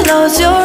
Close your